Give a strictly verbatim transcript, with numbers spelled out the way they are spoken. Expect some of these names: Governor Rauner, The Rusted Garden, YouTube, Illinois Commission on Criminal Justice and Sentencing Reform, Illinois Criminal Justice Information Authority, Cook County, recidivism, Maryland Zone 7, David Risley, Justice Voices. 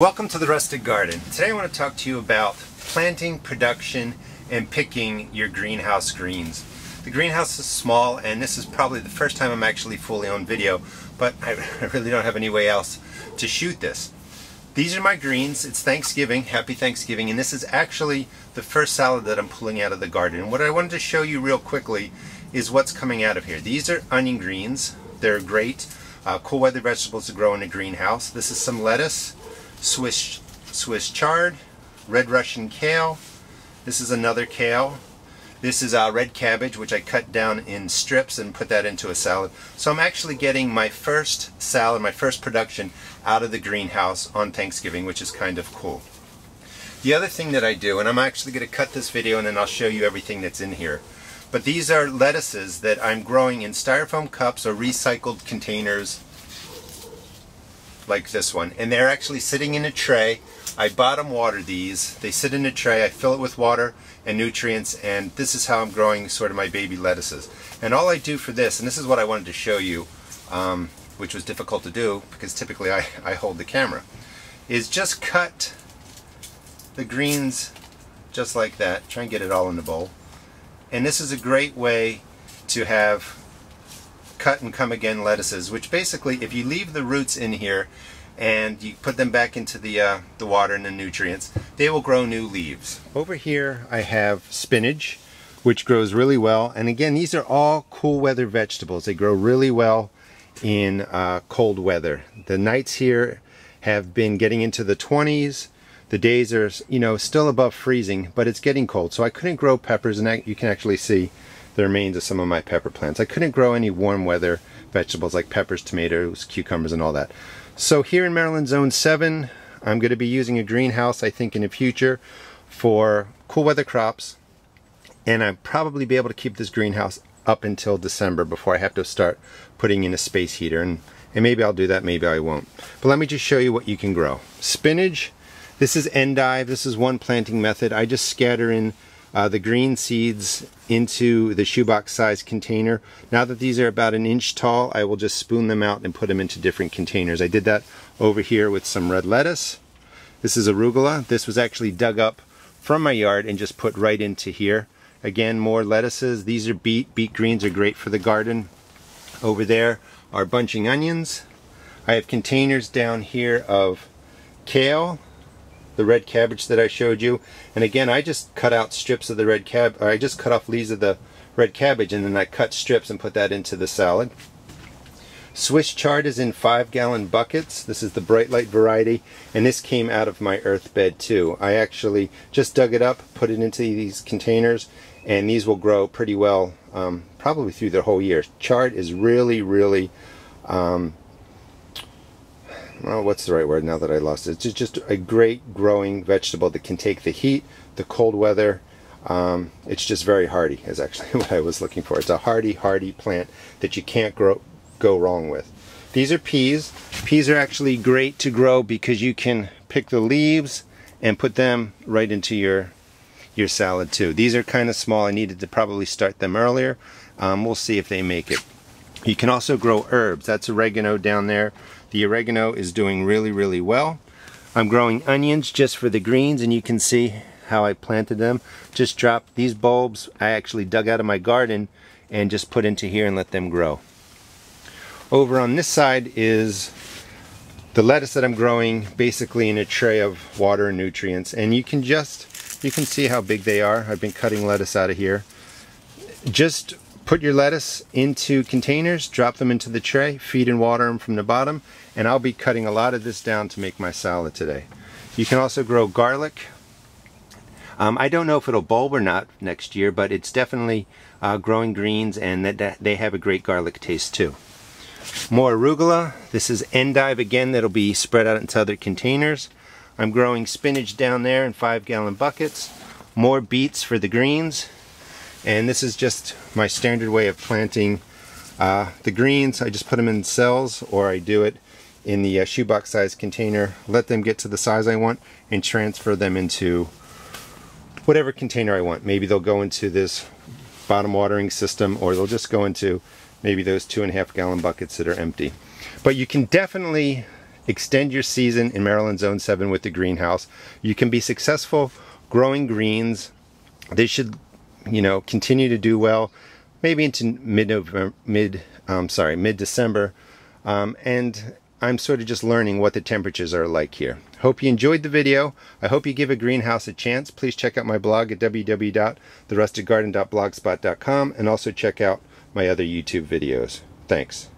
Welcome to The Rusted Garden. Today I want to talk to you about planting, production, and picking your greenhouse greens. The greenhouse is small, and this is probably the first time I'm actually fully on video, but I really don't have any way else to shoot this. These are my greens. It's Thanksgiving. Happy Thanksgiving. And this is actually the first salad that I'm pulling out of the garden. And what I wanted to show you real quickly is what's coming out of here. These are onion greens. They're great. Uh, cool weather vegetables to grow in a greenhouse. This is some lettuce. Swiss, Swiss chard, red Russian kale, this is another kale, this is uh, red cabbage, which I cut down in strips and put that into a salad. So I'm actually getting my first salad, my first production out of the greenhouse on Thanksgiving, which is kind of cool. The other thing that I do, and I'm actually going to cut this video and then I'll show you everything that's in here, but these are lettuces that I'm growing in styrofoam cups or recycled containers like this one, and they're actually sitting in a tray. I bottom water these. They sit in a tray. I fill it with water and nutrients, and this is how I'm growing sort of my baby lettuces. And all I do for this, and this is what I wanted to show you, um, which was difficult to do because typically I, I hold the camera, is just cut the greens just like that. Try and get it all in the bowl. And this is a great way to have cut and come again lettuces, which basically if you leave the roots in here and you put them back into the uh, the water and the nutrients, they will grow new leaves. Over here I have spinach, which grows really well, and again these are all cool weather vegetables. They grow really well in uh, cold weather. The nights here have been getting into the twenties. The days are, you know, still above freezing, but it's getting cold, so I couldn't grow peppers, and I, you can actually see the remains of some of my pepper plants. I couldn't grow any warm weather vegetables like peppers, tomatoes, cucumbers, and all that. So here in Maryland Zone seven, I'm going to be using a greenhouse, I think, in the future for cool weather crops, and I'll probably be able to keep this greenhouse up until December before I have to start putting in a space heater, and, and maybe I'll do that, maybe I won't. But let me just show you what you can grow. Spinach, this is endive, this is one planting method. I just scatter in Uh, the green seeds into the shoebox size container. Now that these are about an inch tall, I will just spoon them out and put them into different containers. I did that over here with some red lettuce. This is arugula. This was actually dug up from my yard and just put right into here. Again, more lettuces. These are beet. Beet greens are great for the garden. Over there are bunching onions. I have containers down here of kale, the red cabbage that I showed you, and again I just cut out strips of the red cab, or I just cut off leaves of the red cabbage and then I cut strips and put that into the salad. Swiss chard is in five gallon buckets. This is the bright light variety, and this came out of my earth bed too. I actually just dug it up, put it into these containers, and these will grow pretty well um, probably through the whole year. Chard is really really um, well, what's the right word now that I lost it? It's just a great growing vegetable that can take the heat, the cold weather. Um, it's just very hardy, is actually what I was looking for. It's a hardy, hardy plant that you can't grow, go wrong with. These are peas. Peas are actually great to grow because you can pick the leaves and put them right into your, your salad too. These are kind of small. I needed to probably start them earlier. Um, we'll see if they make it. You can also grow herbs. That's oregano down there. The oregano is doing really, really well. I'm growing onions just for the greens, and you can see how I planted them. Just dropped these bulbs. I actually dug out of my garden and just put into here and let them grow. Over on this side is the lettuce that I'm growing basically in a tray of water and nutrients. And you can just, you can see how big they are. I've been cutting lettuce out of here. Just put your lettuce into containers, drop them into the tray, feed and water them from the bottom, and I'll be cutting a lot of this down to make my salad today. You can also grow garlic. Um, I don't know if it'll bulb or not next year, but it's definitely uh, growing greens, and that they have a great garlic taste too. More arugula. This is endive again that'll be spread out into other containers. I'm growing spinach down there in five gallon buckets. More beets for the greens. And this is just my standard way of planting uh, the greens. I just put them in cells, or I do it in the uh, shoebox size container, let them get to the size I want, and transfer them into whatever container I want. Maybe they'll go into this bottom watering system, or they'll just go into maybe those two and a half gallon buckets that are empty. But you can definitely Extend your season in Maryland Zone seven with the greenhouse. You can be successful growing greens. They should, you know, continue to do well, maybe into mid-November, mid, um, sorry, mid-December. Um, and I'm sort of just learning what the temperatures are like here. Hope you enjoyed the video. I hope you give a greenhouse a chance. Please check out my blog at w w w dot the rusted garden dot blogspot dot com and also check out my other YouTube videos. Thanks.